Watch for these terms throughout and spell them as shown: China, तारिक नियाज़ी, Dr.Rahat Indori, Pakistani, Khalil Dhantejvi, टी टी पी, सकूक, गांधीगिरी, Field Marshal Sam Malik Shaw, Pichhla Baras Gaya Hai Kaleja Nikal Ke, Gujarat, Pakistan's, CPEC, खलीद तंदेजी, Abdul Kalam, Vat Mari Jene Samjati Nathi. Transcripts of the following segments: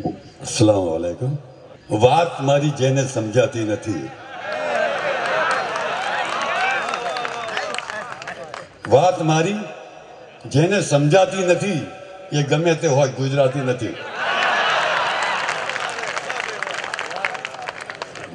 अस्सलाम वालेकुम। वात मारी जेने समझाती नथी, वात मारी जेने समझाती नथी, ये गमे ते होय गुजराती नथी।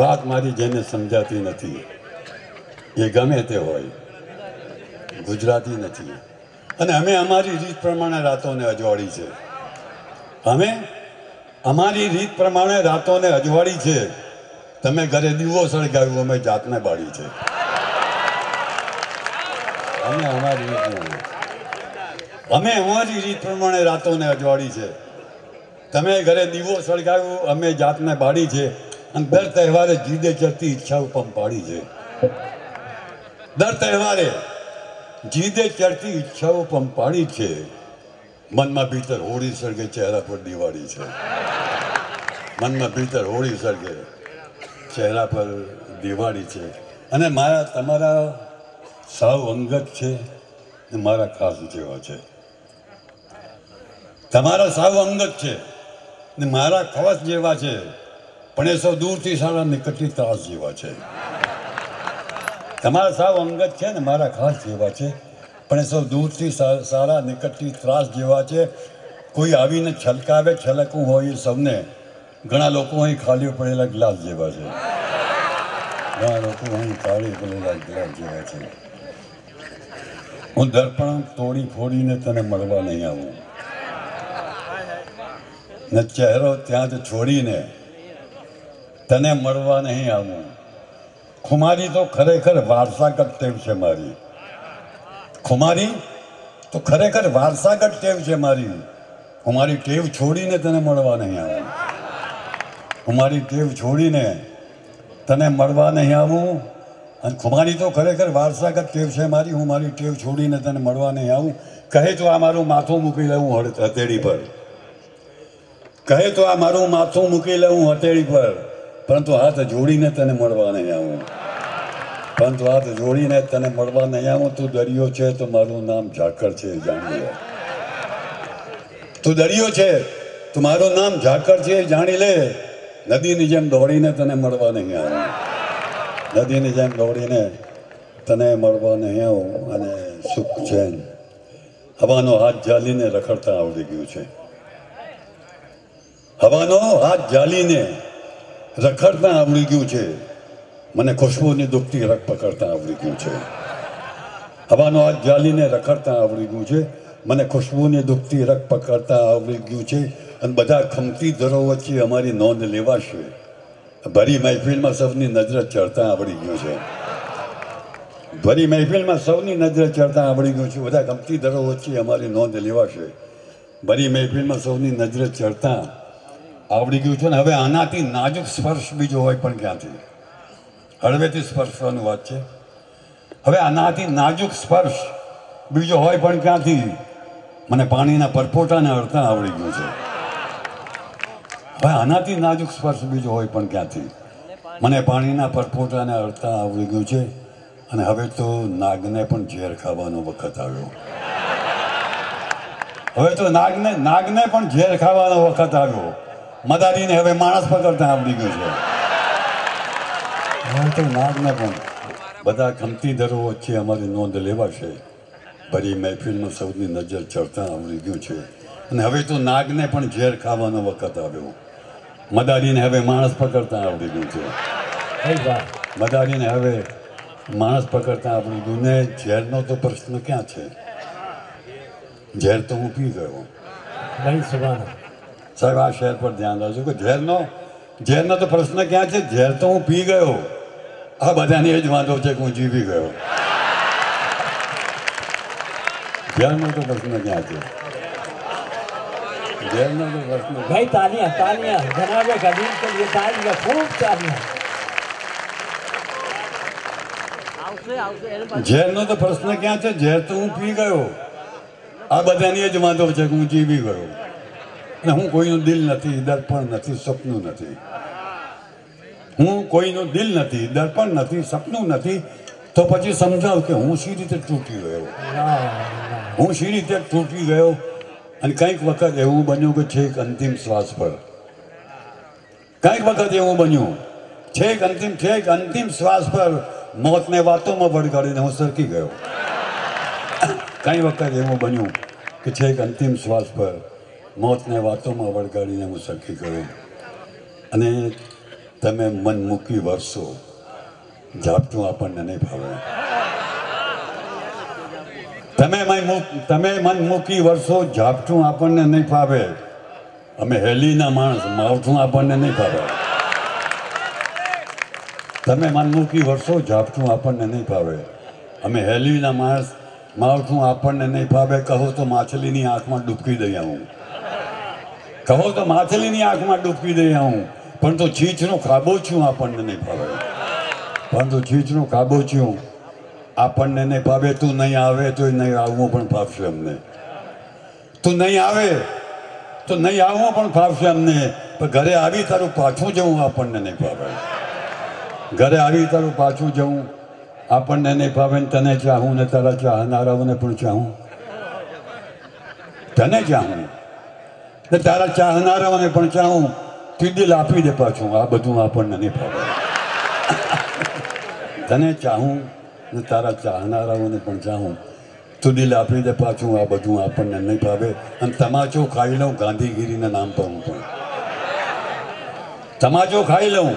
वात मारी जेने समझाती नथी, ये गमे ते होय गुजराती नथी। अने हमें अमारी रीत प्रमाणे रातों ने अजवाड़ी छे, हमें अमारी रीत प्रमाणे रातों ने अजवाड़ी छे। तमे घरे दीवो सळगाव्यो, अमे जातने बाळी छे। अमे अमारी रीत प्रमाणे रातों ने अजवाड़ी छे। तमे घरे दीवो सळगाव्यो, अमे जातने बाळी छे। अने दर तहेवारे जीदे चढ़ती इच्छाओ पंपाड़ी छे, दर तहेवारे जीदे चढ़ती इच्छाओ पंपाड़ी छे। मन में भीतर होली सड़के, चेहरा पर दिवाली है। मन में भीतर होली सड़के, चेहरा पर दिवाली है। अने मारा तमारा साव अंगत है, मारा खास जेवा है। तमारा साव अंगत है ने मारा खास जेवा है, पण ए सौ दूर थी सारा निकटथी तास जेवा है। तमारा साव अंगत है ने मारा खास जेवा है, पण सौ दूर थी सारा निकटथी त्रास जेवा छे। कोई आवीने छलकावे, छलकू होय सबने। घणा लोको अहीं खाली पड़ेला ग्लास जेवा छे, घणा लोको अहीं खाली पड़ेला ग्लास जेवा छे। हूँ दर्पण तोड़ी फोड़ी ने तने मळवा नहीं आवू ने, चेहरो त्यां ज छोड़ी ने तने मळवा नहीं आवू। खुमारी तो खरेखर वारसागत टेव छे मारी, खुमारी तो खरेखर वारसागत टेव छे मारी। हमारी टेव छोड़ीने तने मळवा नहीं आवूं, हमारी टेव छोड़ीने तने मळवा नहीं आवूं। अने खुमारी तो खरेखर वारसागत टेव छे मारी, हमारी टेव छोड़ीने तने मळवा नहीं आवूं। कहे तो आ मारुं माथुं मूकी लऊं हथेड़ी पर, कहे तो आ मारुं माथुं मूकी लऊं हथेड़ी पर, परंतु हाथ जोड़ीने तने मळवा नहीं आवूं, परंतु हाथ जोड़ीने तने मळवा नहीं आवूं। तू दरियो छे तो मारू नाम झाकर छे, जाणी ले। तू दरियो छे तो मारू नाम झाकर छे, जाणी ले। नदीनी जेम दौड़ीने तने मळवा नहीं आवूं, नदीनी जेम दौड़ीने तने मळवा नहीं आवूं। अने सुख चैन हवानो हाथ जालीने रखड़ता आवडी गयो छे, हवानो हाथ जालीने रखड़ता आवडी गयो छे। मने खुशबू ने दुखती रख पकड़ता आवड़ी गयु छे, हवानो हाथ जालीने रखड़ता आवड़ी गयु छे। मने खुशबू ने दुखती रख पकड़ता आवड़ी गयु छे। अने बधा खमती दरो वच्चे अमारी नोंध लेवाशे, भरी महफिल में सबनी नजर चढ़ता आवड़ी गयु छे, भरी महफिल में सबनी नजर चढ़ता आवड़ी गयु छे। बधा खमती दरो वच्चे अमारी नोंध लेवाशे, भरी महफिल में सबनी नजर चढ़ता आवड़ी गयु छे। हवे आनाथी नाजुक स्पर्श बीजो होय पण क्यांथी, हळवेथी स्पर्शवानी वात छे। हवे आनाथी नाजुक स्पर्श बीजो होय पण क्यांथी। मने पाणीना परपोटाने अड़ता आवड़ी गयो छे, हवे आनाथी नाजुक स्पर्श बीजो होय पण क्यांथी। मने पाणीना परपोटाने अड़ता आवड़ी गयो छे। अने हवे तो नागने पण झेर खावानो वखत आव्यो, हवे तो नागने पण झेर खावानो वखत आव्यो। मदारीने हवे माणस पकड़ता आवड़ी गयो छे, तो नाग ने पण बधा खमती दरो वच्चे अमारी नोंध लेवाशे, भरी महफिल में सौनी नजर चढ़ता आवड़ी गयु छे। अने हवे तो नाग ने पण झेर खावानो वखत आव्यो, मदारी ने हवे माणस पकड़ता आवड़ी गयु छे, मदारी ने हवे माणस पकड़ता आवड़ी गयु। ने झेरनो तो प्रश्न क्यां छे, झेर तो हूँ पी गयो। साहेब आ शेर पर ध्यान राखजो के झेरनो तो प्रश्न क्यां छे, झेर तो हूँ पी गयो। आ बधाने ए ज वांधो छे के हूँ जीवी गयो। झेरनो तो प्रश्न क्यां छे, झेरनो तो प्रश्न। भाई तालियां तालियां जनाबे कदीम के लिए, तालियां खूब तालियां। झेरनो तो प्रश्न क्यां छे, झेर तो हूँ पी गयो। आ बधाने ए ज वांधो छे के हूँ जीवी गयो। हूँ कोईनुं दिल नथी, दर्पण नथी, सपनुं नथी। हूँ कोईनुं दिल नथी, दर्पण नथी, सपनुं नथी, तो पछी समजाव के हूँ शी रीते तूटी गयो, हूँ शी रीते तूटी गयो। अने कंईक वखत एवुं बन्युं के छेक अंतिम श्वास पर कई वक्त एवं बनु अंतिम श्वास पर मौत ने बातों में भड़काड़ी हूँ सरकी गयो। कई वक्त एवं बनु कि छेक अंतिम श्वास पर मौत ने बातों में भड़काड़ी हूँ सरकी गयो। अने तमे मन मूकी वरसो जापटू अपन नहीं फावे, तमे मन मूकी वरसो जापटू अपन नहीं फावे, अमे हेली ना मानस मावठू अपन नहीं फावे। तमे मन मूकी वरसो जापटू अपन नहीं फावे, अमे हेली ना मानस मावठू अपन नहीं फावे। कहो तो माछली नी आँख में डूबकी दई आऊँ, कहो तो माछली नी आँख में डूबकी दई आऊँ, पर तो छींचनो खाबोच्यू आपने नहीं भावे, पर तो छींचनो खाबोच्यू आपने नहीं भावे। तू नहीं आवे तो नहीं आवो पण फावशे हमने, तू नहीं आवे तो नहीं आवो पण फावशे हमने, पर घरे आवी तारू पाछू जाऊँ आपने नहीं भावे, घरे आवी तारू पाछू जाऊँ आपने नहीं भावे। तने चाहूँ ने तारा चाहनाराओने पण चाहूँ, तने चाहूँ ने तारा चाहनाराओने पण चाहूँ। दिल आपी दे पाछू आ बधुं आपणने नहीं फावे। तने चाहूँ ने तारा चाहनाराओने पण चाहूँ, तू दिल आपी दे पाछू आ बधुं आपणने नहीं फावे। अने तमाचो खाई लऊँ गांधीगिरीना नाम पर, हूँ पण तमाचो खाई लऊँ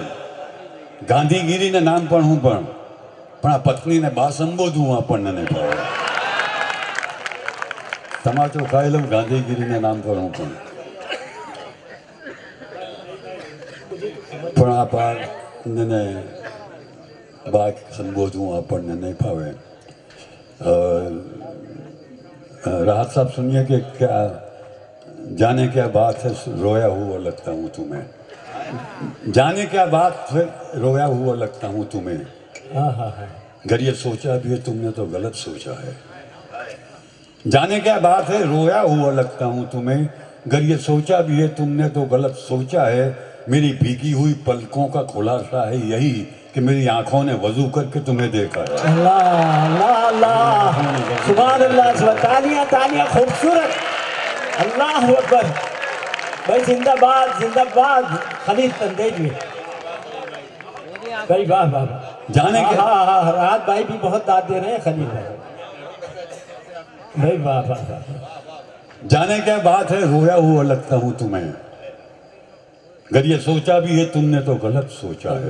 गांधीगिरीना नाम पर, हूँ पण आ पत्नीने बा संबोधवुं आपणने नहीं फावे। तमाचो खाई लऊँ गांधीगिरीना नाम पर, हूँ पण संबोधूँ आपने नहीं फावे। राहत साहब सुनिए कि क्या जाने क्या बात है रोया हुआ लगता हूँ तुम्हें, जाने क्या बात है रोया हुआ लगता हूँ तुम्हें। अगर ये सोचा भी है तुमने तो गलत सोचा है। जाने क्या बात है रोया हुआ लगता हूँ तुम्हें, अगर ये सोचा भी है तुमने तो गलत सोचा है। मेरी भीगी हुई पलकों का खुलासा है यही कि मेरी आंखों ने वजू करके तुम्हें देखा है। अल्लाह अल्लाह सुभान अल्लाह, तालियां तालियां, खूबसूरत, अल्लाह अकबर भाई, जिंदाबाद जिंदाबाद खलीद तंदेजी भाई, वाह वाह। जाने के राहत भाई भी बहुत दाद दे रहे हैं खलीद भाई, भाई वाह वाह। जाने क्या बात है रोया हुआ लगता हूँ तुम्हें, अगर ये सोचा भी है तुमने तो गलत सोचा है।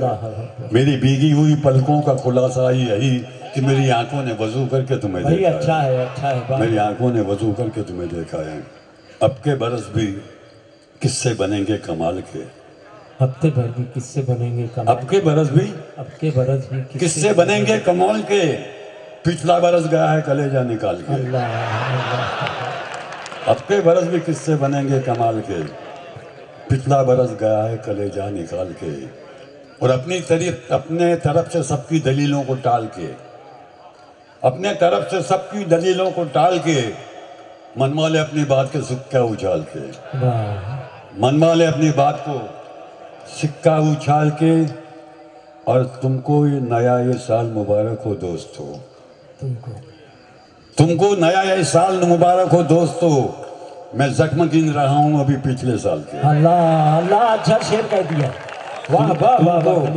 मेरी भीगी हुई पलकों का खुलासा यही कि मेरी आंखों ने वजू करके तुम्हें देखा, अच्छा है मेरी आंखों ने वजू करके तुम्हें देखा है। अब के बरस भी किससे बनेंगे कमाल के, हफ्ते भर भी किससे बनेंगे कमाल, अब के बरस भी किससे बनेंगे कमाल के। पिछला बरस गया है कलेजा निकाल के, अब के बरस भी किससे बनेंगे कमाल के। पिछला बरस गया है कलेजा निकाल के, और अपने तरफ से सबकी दलीलों को टाल के, अपने तरफ से सबकी दलीलों को टाल के, मनवाले अपनी बात के सिक्का उछाल के, मनवाले अपनी बात को सिक्का उछाल के। और तुमको ये नया ये साल मुबारक हो दोस्तों, तुमको नया ये साल मुबारक हो दोस्तों। मैं जख्म गिन रहा हूँ अभी पिछले साल के। अल्लाह अल्लाह, अच्छा शेर कह दिया, वाह वाह वाह।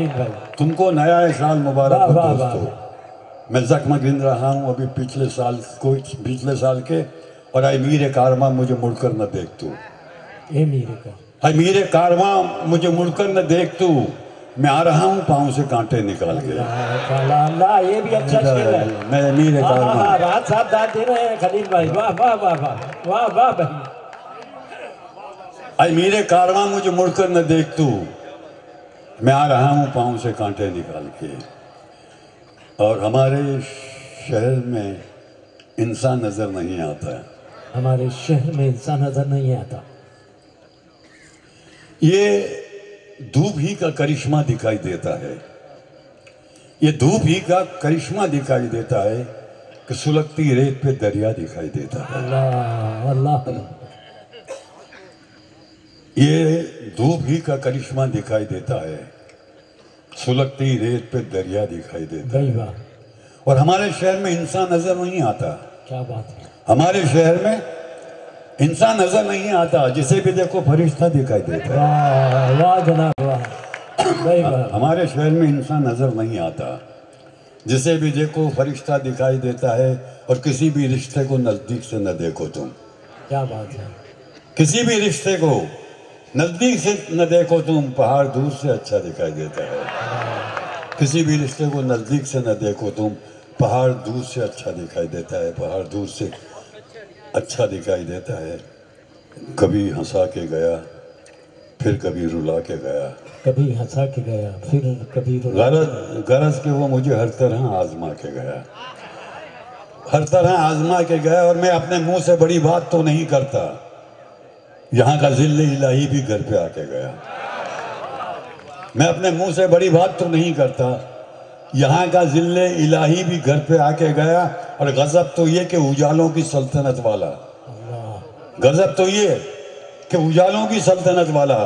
तुमको नया साल मुबारक हो दोस्तों, मैं जख्म गिन रहा हूँ अभी पिछले साल के। और आई मीरे कारवां मुझे मुड़कर न देख तू, आई मीरे कारवां मुझे मुड़कर न देख तू, मैं आ रहा हूँ पाँव से कांटे निकाल के। अल्लाह, ये भी अच्छा शेर है। मैं मीरे कारवां, राहत साहब दाद दे रहे हैं खलील भाई, वाह वाह वाह वाह वाह भाई। आई मीरे कारवां मुझे मुड़कर न देख तू, मैं आ रहा हूँ पाँव से कांटे निकाल के। और हमारे शहर में इंसान नजर नहीं आता, हमारे शहर में इंसान नजर नहीं आता। ये धूप ही का करिश्मा दिखाई देता है, ये धूप ही का करिश्मा दिखाई देता है कि सुलगती रेत पे दरिया दिखाई देता है। अल्लाह अल्लाह, ये धूप ही का करिश्मा दिखाई देता है, सुलगती रेत पे दरिया दिखाई देता है। और हमारे शहर में इंसान नजर नहीं आता, क्या बात है। हमारे शहर में इंसान नजर नहीं आता, जिसे भी देखो फरिश्ता दिखाई देता है। वाह जनाब वाह। हमारे शहर में इंसान नजर नहीं आता, जिसे भी देखो फरिश्ता दिखाई देता है, और किसी भी रिश्ते को नज़दीक से न देखो तुम। क्या बात है। किसी भी रिश्ते को नज़दीक से न देखो तुम, पहाड़ दूर से अच्छा दिखाई देता है। किसी भी रिश्ते को नज़दीक से न देखो तुम, पहाड़ दूर से अच्छा दिखाई देता है। पहाड़ दूर से अच्छा दिखाई देता है। कभी हंसा के गया, फिर कभी रुला के गया, कभी हंसा के गया, फिर कभी रुला। गरज के वो मुझे हर तरह आजमा के गया, हर तरह आजमा के गया। और मैं अपने मुंह से बड़ी बात तो नहीं करता, यहाँ का जिल्ले इलाही भी घर पे आके गया। मैं अपने मुंह से बड़ी बात तो नहीं करता, यहाँ का जिल्ले इलाही भी घर पे आके गया। और गजब तो ये कि उजालों की सल्तनत वाला, गजब तो ये कि उजालों की सल्तनत वाला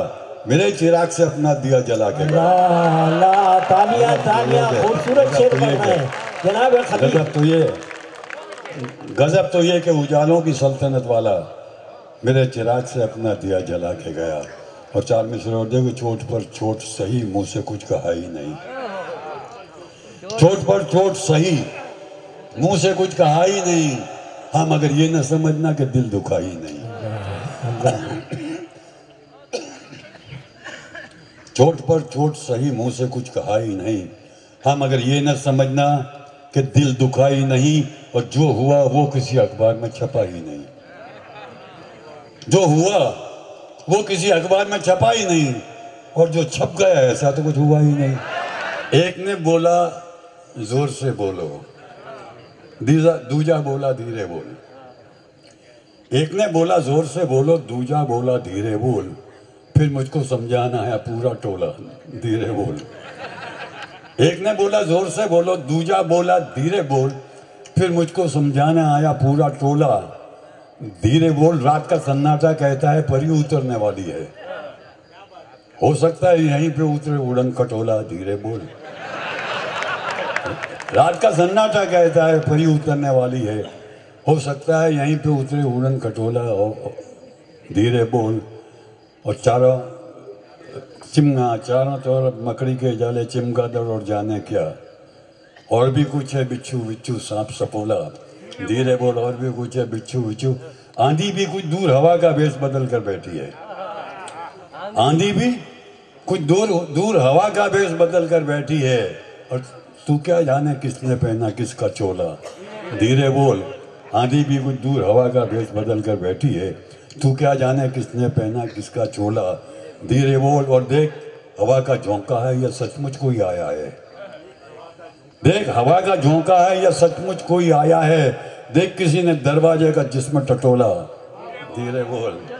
मेरे चिराग से अपना दिया जला के गया। गजब तो ये कि उजालों की सल्तनत वाला मेरे चिराग से अपना दिया जला के गया। और चार मिसरों देखो, चोट पर चोट सही, मुंह से कुछ कहा ही नहीं। चोट पर चोट सही, मुंह से कुछ कहा ही नहीं। हाँ, मगर ये ना समझना कि दिल दुखा ही नहीं। चोट पर चोट सही, मुंह से कुछ कहा ही नहीं। हाँ, मगर ये ना समझना कि दिल दुखा ही नहीं। और जो हुआ वो किसी अखबार में छपा ही नहीं। जो हुआ वो किसी अखबार में छपा ही नहीं, और जो छप गया ऐसा तो कुछ हुआ ही नहीं। एक ने बोला जोर से बोलो, दूजा बोला धीरे बोल। एक ने बोला जोर से बोलो, दूजा बोला धीरे बोल। फिर मुझको समझाना है पूरा टोला, धीरे बोल। एक ने बोला जोर से बोलो, दूजा बोला धीरे बोल। फिर मुझको समझाना आया पूरा टोला, धीरे बोल। रात का सन्नाटा कहता है परी उतरने वाली है, हो सकता है यहीं पे उतरे उड़न खटोला, धीरे बोल। रात का सन्नाटा कहता है परी उतरने वाली है, हो सकता है यहीं पे उतरे उड़न खटोला, धीरे बोल। और चारों चिमगा, चारों तरफ मकड़ी के जाले, चिमगादड़ और जाने क्या, और भी कुछ है बिच्छू बिच्छू सांप सपोला, धीरे बोल। और भी कुछ है बिच्छू बिच्छू। आंधी भी कुछ दूर हवा का भेष बदल कर बैठी है, आंधी भी कुछ दूर दूर हवा का भेष बदल कर बैठी है। और तू क्या जाने किसने पहना किसका चोला, धीरे बोल। आंधी भी कुछ दूर हवा का भेष बदल कर बैठी है, तू क्या जाने किसने पहना किसका चोला, धीरे बोल। और देख हवा का झोंका है या सचमुच कोई आया है, देख हवा का झोंका है या सचमुच कोई आया है, देख किसी ने दरवाजे का जिस्म टटोला, धीरे बोल।